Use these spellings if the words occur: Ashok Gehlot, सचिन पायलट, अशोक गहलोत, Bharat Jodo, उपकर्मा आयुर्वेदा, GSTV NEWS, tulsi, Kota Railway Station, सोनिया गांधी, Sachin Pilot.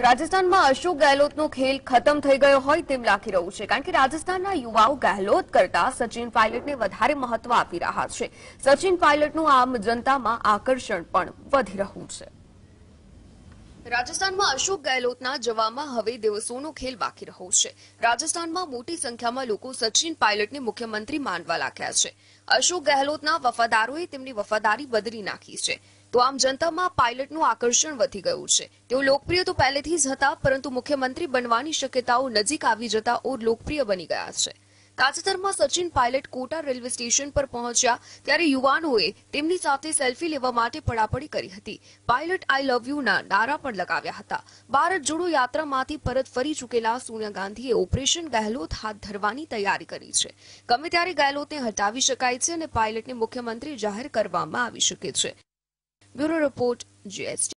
राजस्थान में अशोक गहलोत नो खेल खत्म थई गयो होय तेम लागी रह्युं छे कारण के राजस्थान ना युवाओ गहलोत करता सचिन पायलट ने वधारे महत्व आपी रह्या छे। सचिन पायलट नुं आम जनता में आकर्षण पण वधी रह्युं छे। राजस्थान में अशोक गहलोत ना जवामां हवे दिवसों खेल बाकी रह्यो छे। राजस्थान में मोटी संख्या में लोग सचिन पायलट ने मुख्यमंत्री मानवा लाग्या छे। अशोक गहलोत ना वफादारोए तेमनी वफादारी बदली नाखी छे तो आम जनता में पायलट नु आकर्षण वधी गयुं छे। तेओ लोकप्रिय तो पहलेथी ज हता परंतु मुख्यमंत्री बनवानी शक्यताओ नजीक आवी जता और लोकप्रिय बनी गया छे। ताजेतर में सचिन पायलट कोटा रेलवे स्टेशन पर पहुंचा त्यारे युवानोए तेमनी साथे सेल्फी लेवा माटे पड़ापड़ी करी हती। पायलट आई लव यू ना नारा पण लगाव्या हता। भारत जोड़ो यात्रा मांथी परत फरी चुकेला सोनिया गांधीए ऑपरेशन गहलोत हाथ धरवानी तैयारी करी छे। गमे त्यारे गहलोतने हटावी शकाय छे अने पायलटने मुख्यमंत्री जाहेर करवामां आवी शके छे। Bureau report GSTV।